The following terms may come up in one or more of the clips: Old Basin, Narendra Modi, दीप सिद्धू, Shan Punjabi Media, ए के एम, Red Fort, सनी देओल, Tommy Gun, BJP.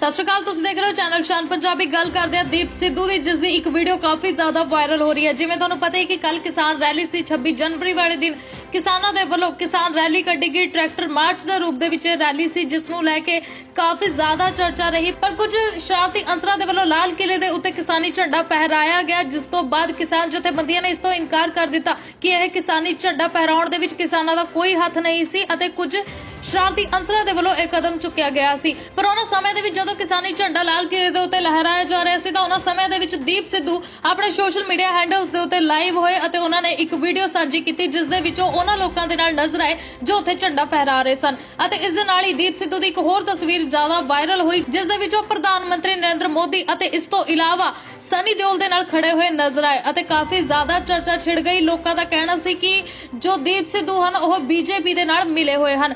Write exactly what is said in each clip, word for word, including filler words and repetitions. सत श्रीकाल, तुम देख रहे हो चैनल शान पंजाबी। गल करते हैं दीप सिद्धू की, जिसकी एक वीडियो काफी ज्यादा वायरल हो रही है। जिवें तुहानूं पता है कि कल किसान रैली सी, छब्बी जनवरी वाले दिन किसानों के वालों किसान रैली कड्ढी गई। ट्रैक्टर मार्च के रूप दे विच रैली सी, जिसनूं लैके काफी ज्यादा चर्चा रही। पर कुछ शरारती अंसरां दे वालों लाल किले दे उत्ते किसानी झंडा फहराया गया, जिस तो बाद किसान जथेबंदियां ने इस तो इनकार कर दिता कि यह किसानी झंडा फहराउण दे विच किसानां दा कोई हथ नहीं सी अते कुछ शरारती अंसरां दे वल्लों एक कदम चुकिया गया सी। पर उन्हां समय दे विच जदों किसानी झंडा लाल किले दे उत्ते लहराया जा रहा सी, तां उन्हां समय दे विच दीप सिद्धू अपने सोशल मीडिया हैंडल्स दे उत्ते लाइव होए अते उन्हां ने एक वीडियो साझी कीती, जिस दे विच ओह उन्हां लोकां दे नाल नज़र आए जो उत्थे झंडा फहरा रहे सन। अते इस दे नाल ही दीप सिद्धू दी एक होर तस्वीर ज़्यादा वायरल हुई, जिस दे विच ओह प्रधानमंत्री नरेंद्र मोदी अते इस तों इलावा सनी देओल दे नाल खड़े हुए नज़र आए अते काफ़ी ज़्यादा चर्चा छिड़ गई। लोकां दा कहना सी कि जो दीप सिद्धू हन ओह बीजेपी दे नाल मिले होए हन।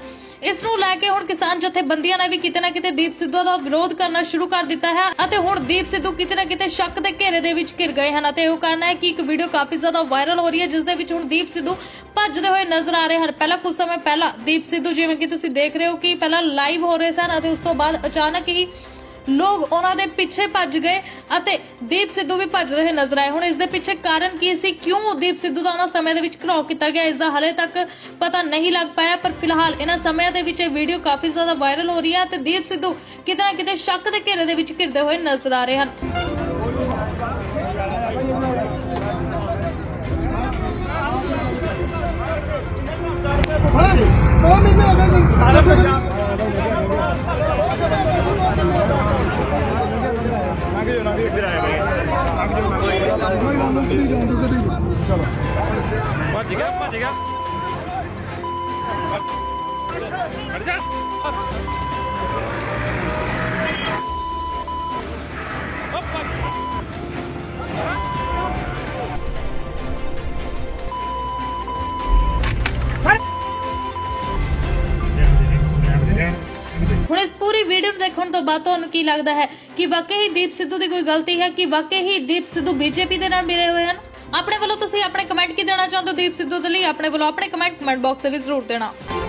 इस नूं लैके हुण किसान जथेबंदियां ने भी किते ना किते दीप सिद्धू दा विरोध करना शुरू कर दिता है अते हुण दीप सिद्धू किते ना किते शक दे घेरे दे विच घिर गए हैं अते इहो कहना है कि एक वीडियो काफी ज्यादा वायरल हो रही है, जिस दे विच हुण दीप सिद्धू भजदे होए नजर आ रहे हैं। पहला कुछ समय पहला दीप सिद्धू जिवें कि तुसीं देख रहे हो कि पहला लाइव हो रहे सन अते उस तों बाद अचानक ही लोग उन्हां दे पिछे भज गए अते दीप सिद्धू भी भजदे होए नजर आए। हुण इस दे पिछे कारण की सी, क्यों दीप सिद्धू दा उन्हां समय दे विच घराव कीता गया, इसदा हाले तक पता नहीं लग पाया। पर फिलहाल इन्हां समय दे विच वीडियो काफ़ी ज़्यादा वायरल हो रही है अते दीप सिद्धू किते ना किते शक दे घेरे दे विच घिरदे होए नजर आ रहे हन। इस पूरी वीडियो देखने तो बाद तुहानूं की लगता है कि वाकई दीप सिद्धू की कोई गलती है, कि वाकई दीप सिद्धू बीजेपी के नाल मिले हुए हैं? अपने वालों तुसीं अपने कमेंट की देना चाहते हो दीप सिद्धू के लिए, अपने वालों अपने कमेंट कमेंट बॉक्स में जरूर देना।